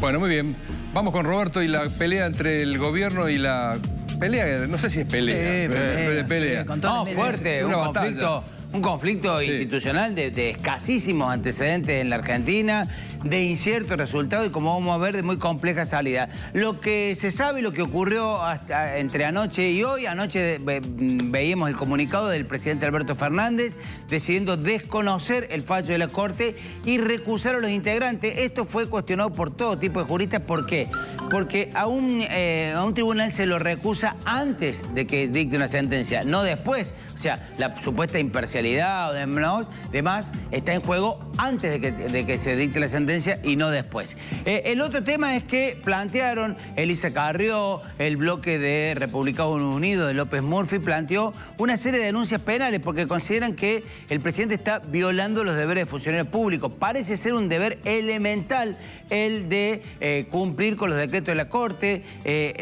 Bueno, muy bien. Vamos con Roberto y la pelea entre el gobierno y la... Pelea, no sé si es pelea. Pelea. Sí, no, fuerte, un conflicto institucional de escasísimos antecedentes en la Argentina, de incierto resultado y, como vamos a ver, de muy compleja salida. Lo que se sabe y lo que ocurrió hasta entre anoche y hoy, anoche veíamos el comunicado del presidente Alberto Fernández decidiendo desconocer el fallo de la Corte y recusar a los integrantes. Esto fue cuestionado por todo tipo de juristas. ¿Por qué? Porque a un tribunal se lo recusa antes de que dicte una sentencia, no después. O sea, la supuesta imparcialidad o demás está en juego antes de que se dicte la sentencia y no después. El otro tema es que plantearon Elisa Carrió, el bloque de República Unida de López Murphy, planteó una serie de denuncias penales porque consideran que el presidente está violando los deberes de funcionarios públicos. Parece ser un deber elemental el de cumplir con los decretos de la Corte.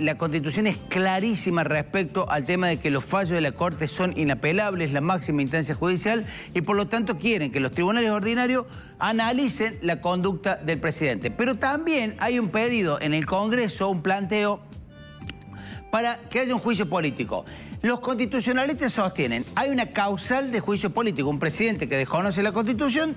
La Constitución es clarísima respecto al tema de que los fallos de la Corte son inapelables, la máxima instancia judicial, y por lo tanto quieren que los tribunales ordinarios analicen la conducta del presidente. Pero también hay un pedido en el Congreso, un planteo para que haya un juicio político. Los constitucionalistas sostienen, hay una causal de juicio político. Un presidente que desconoce la Constitución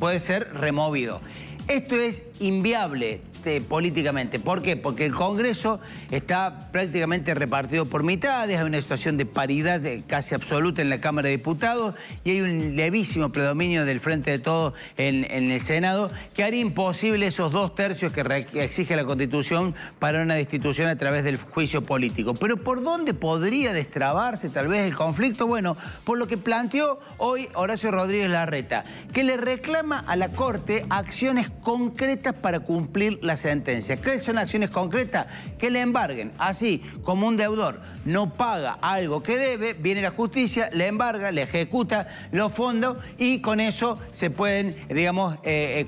puede ser removido. Esto es inviable políticamente. ¿Por qué? Porque el Congreso está prácticamente repartido por mitades, hay una situación de paridad casi absoluta en la Cámara de Diputados y hay un levísimo predominio del Frente de Todos en el Senado que haría imposible esos 2/3 que exige la Constitución para una destitución a través del juicio político. Pero ¿por dónde podría destrabarse tal vez el conflicto? Bueno, por lo que planteó hoy Horacio Rodríguez Larreta, que le reclama a la Corte acciones concretas para cumplir la sentencia. ¿Qué son acciones concretas? Que le embarguen. Así como un deudor no paga algo que debe, viene la justicia, le embarga, le ejecuta los fondos y con eso se pueden, digamos,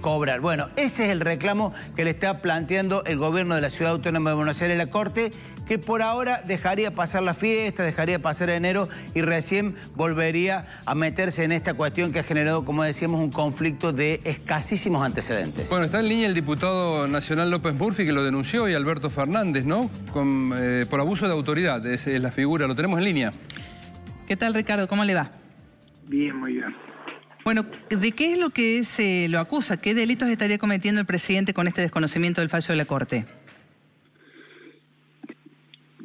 cobrar. Bueno, ese es el reclamo que le está planteando el gobierno de la Ciudad Autónoma de Buenos Aires a la Corte, que por ahora dejaría pasar la fiesta, dejaría pasar enero y recién volvería a meterse en esta cuestión que ha generado, como decíamos, un conflicto de escasísimos antecedentes. Bueno, está en línea el diputado nacional López Murphy, que lo denunció, y Alberto Fernández, ¿no? Por abuso de autoridad, es la figura. Lo tenemos en línea. ¿Qué tal, Ricardo? ¿Cómo le va? Bien, muy bien. Bueno, ¿de qué es lo que se lo acusa? ¿Qué delitos estaría cometiendo el presidente con este desconocimiento del fallo de la Corte?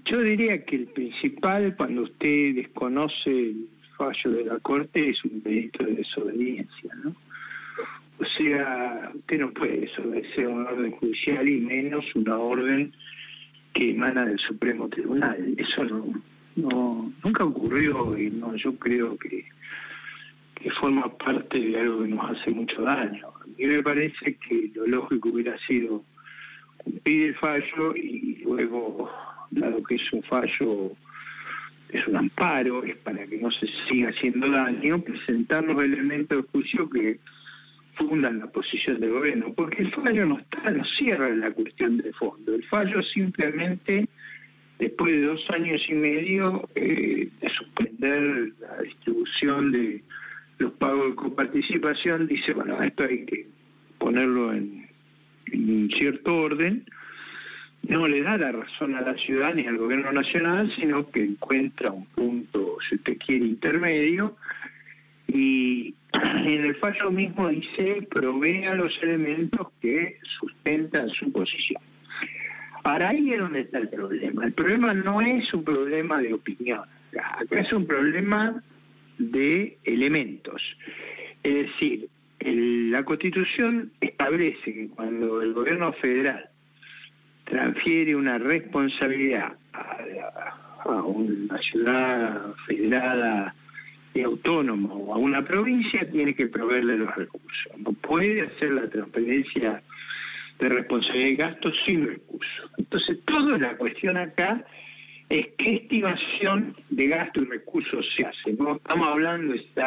Yo diría que el principal, cuando usted desconoce el fallo de la Corte, es un delito de desobediencia, ¿no? O sea, usted no puede desobedecer una orden judicial y menos una orden que emana del Supremo Tribunal. Eso nunca ocurrió y yo creo que forma parte de algo que nos hace mucho daño. A mí me parece que lo lógico hubiera sido cumplir el fallo y luego... dado que es un fallo, es un amparo, es para que no se siga haciendo daño, presentar los elementos de juicio que fundan la posición del gobierno. Porque el fallo no cierra la cuestión de fondo. El fallo simplemente, después de 2 años y medio, de suspender la distribución de los pagos de coparticipación, dice, bueno, esto hay que ponerlo en un cierto orden. No le da la razón a la ciudad ni al gobierno nacional, sino que encuentra un punto, si usted quiere, intermedio, y en el fallo mismo dice, provee a los elementos que sustentan su posición. Ahora, ahí es donde está el problema. El problema no es un problema de opinión, acá es un problema de elementos. Es decir, la Constitución establece que cuando el gobierno federal transfiere una responsabilidad a una ciudad federada y autónoma o a una provincia, tiene que proveerle los recursos. No puede hacer la transferencia de responsabilidad de gastos sin recursos. Entonces, toda la cuestión acá es qué estimación de gasto y recursos se hace. No estamos hablando si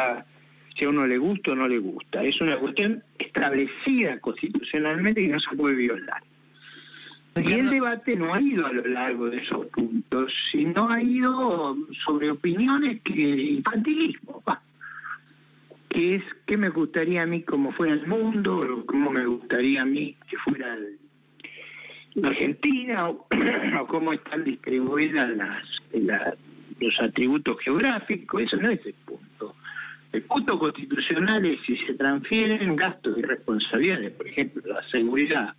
a uno le gusta o no le gusta. Es una cuestión establecida constitucionalmente y no se puede violar. Y el debate no ha ido a lo largo de esos puntos, sino ha ido sobre opiniones que infantilismo, que es qué me gustaría a mí como fuera el mundo, o cómo me gustaría a mí que fuera en Argentina o cómo están distribuidas los atributos geográficos. Eso no es el punto. El punto constitucional es si se transfieren gastos y responsabilidades, por ejemplo, la seguridad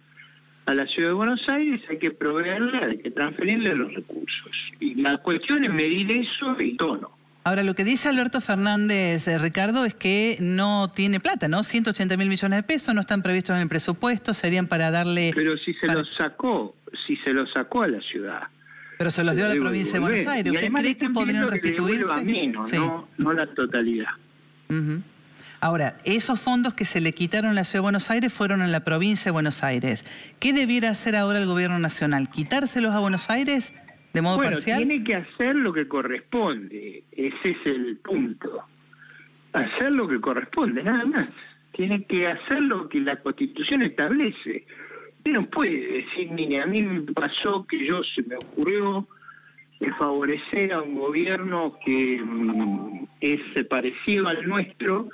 a la Ciudad de Buenos Aires, hay que proveerla, hay que transferirle los recursos. Y la cuestión es medir eso y tono. Ahora, lo que dice Alberto Fernández, Ricardo, es que no tiene plata, ¿no? 180 mil millones de pesos no están previstos en el presupuesto, serían para darle... Pero si se los sacó, si se los sacó a la ciudad. Pero se los dio a la provincia de Buenos Aires. ¿Usted cree que podrían restituirse? A mí, no, sí. No la totalidad. Uh-huh. Ahora, esos fondos que se le quitaron a la Ciudad de Buenos Aires fueron a la provincia de Buenos Aires. ¿Qué debiera hacer ahora el gobierno nacional? ¿Quitárselos a Buenos Aires de modo parcial? Tiene que hacer lo que corresponde. Ese es el punto. Hacer lo que corresponde, nada más. Tiene que hacer lo que la Constitución establece. Usted no puede decir, mire, a mí me pasó que yo se me ocurrió de favorecer a un gobierno que es parecido al nuestro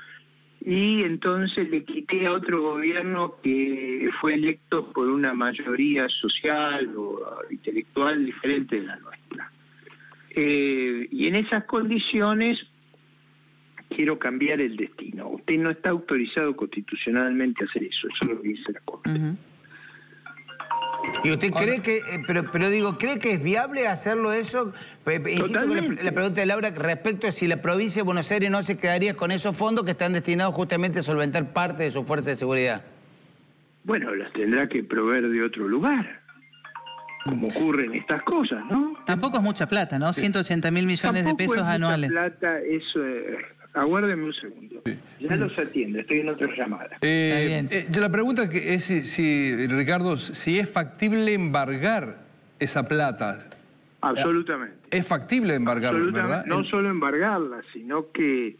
y entonces le quité a otro gobierno que fue electo por una mayoría social o intelectual diferente de la nuestra. Y en esas condiciones quiero cambiar el destino. Usted no está autorizado constitucionalmente a hacer eso, eso es lo que dice la Corte. Uh-huh. ¿Y usted cree que, pero digo, cree que es viable hacerlo eso? Insisto con la pregunta de Laura respecto a si la provincia de Buenos Aires no se quedaría con esos fondos que están destinados justamente a solventar parte de su fuerza de seguridad. Bueno, las tendrá que proveer de otro lugar, como ocurren estas cosas, ¿no? Tampoco es mucha plata, ¿no? 180 mil millones de pesos anuales. Tampoco es mucha plata, eso es... Aguárdeme un segundo. Ya los atiendo, estoy en otra llamada. La pregunta es si, Ricardo, si es factible embargar esa plata. Absolutamente. Es factible embargarla, ¿verdad? No solo embargarla, sino que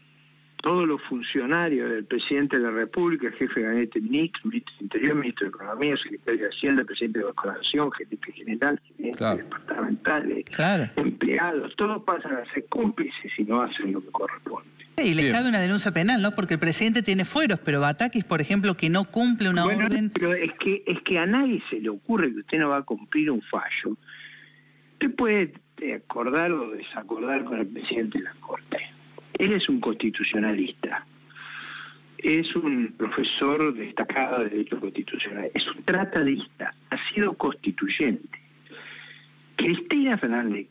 todos los funcionarios del presidente de la República, jefe de gabinete, ministro, ministro de Interior, ministro de Economía, secretario de Hacienda, presidente de la Nación, gerente general, gerentes departamentales, empleados, todos pasan a ser cómplices y no hacen lo que corresponde. Y les cabe una denuncia penal, ¿no? Porque el presidente tiene fueros, pero Batakis, por ejemplo, que no cumple una orden... Pero es que a nadie se le ocurre que usted no va a cumplir un fallo. Usted puede acordar o desacordar con el presidente de la Corte. Él es un constitucionalista. Es un profesor destacado de Derecho Constitucional. Es un tratadista. Ha sido constituyente. Cristina Fernández,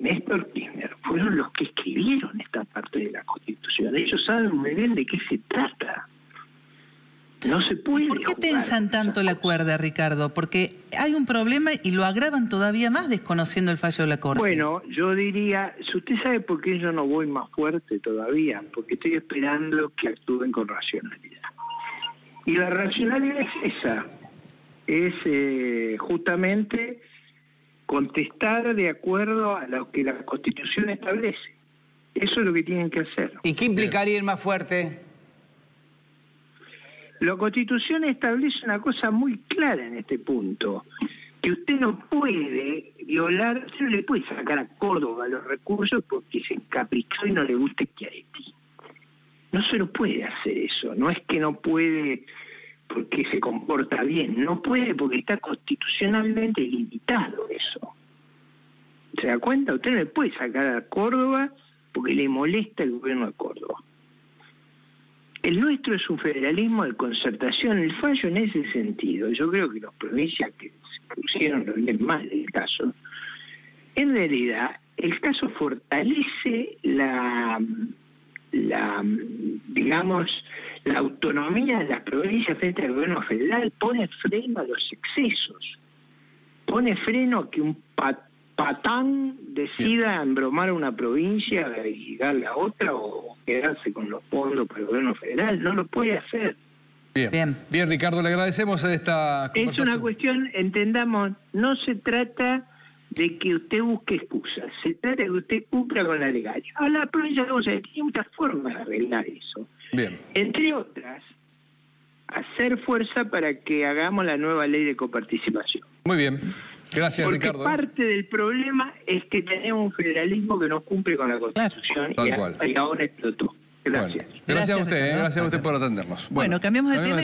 Néstor Kirchner, fueron los que escribieron esta parte de la Constitución. Ellos saben muy bien de qué se trata. No se puede. ¿Por qué tensan tanto la cuerda, Ricardo? Porque hay un problema y lo agravan todavía más desconociendo el fallo de la Corte. Bueno, yo diría, si usted sabe por qué yo no voy más fuerte todavía, porque estoy esperando que actúen con racionalidad. Y la racionalidad es esa. Es justamente... contestar de acuerdo a lo que la Constitución establece. Eso es lo que tienen que hacer. ¿Y qué implicaría ir más fuerte? La Constitución establece una cosa muy clara en este punto, que usted no puede violar, usted no le puede sacar a Córdoba los recursos porque se encaprichó y no le gusta Schiaretti. No se lo puede hacer eso, no es que no puede porque se comporta bien, no puede porque está constitucionalmente limitado eso. ¿Se da cuenta? Usted no le puede sacar a Córdoba porque le molesta el gobierno de Córdoba. El nuestro es un federalismo de concertación, el fallo en ese sentido. Yo creo que las provincias que se pusieron lo bien mal del caso, en realidad el caso fortalece la autonomía de las provincias frente al gobierno federal, pone freno a los excesos, pone freno a que un patán decida embromar a una provincia y darle a otra o quedarse con los fondos para el gobierno federal, no lo puede hacer. Bien, Ricardo, le agradecemos esta conversación. Es una cuestión, entendamos, no se trata de que usted busque excusas, se trata de que usted cumpla con la legalidad. A la provincia de Buenos Aires tiene muchas formas de arreglar eso. Bien. Entre otras, hacer fuerza para que hagamos la nueva ley de coparticipación. Muy bien, gracias. Porque Ricardo, parte del problema es que tenemos un federalismo que no cumple con la Constitución y ahora explotó. Gracias. Bueno, gracias a usted por atendernos. Bueno, cambiamos de tema.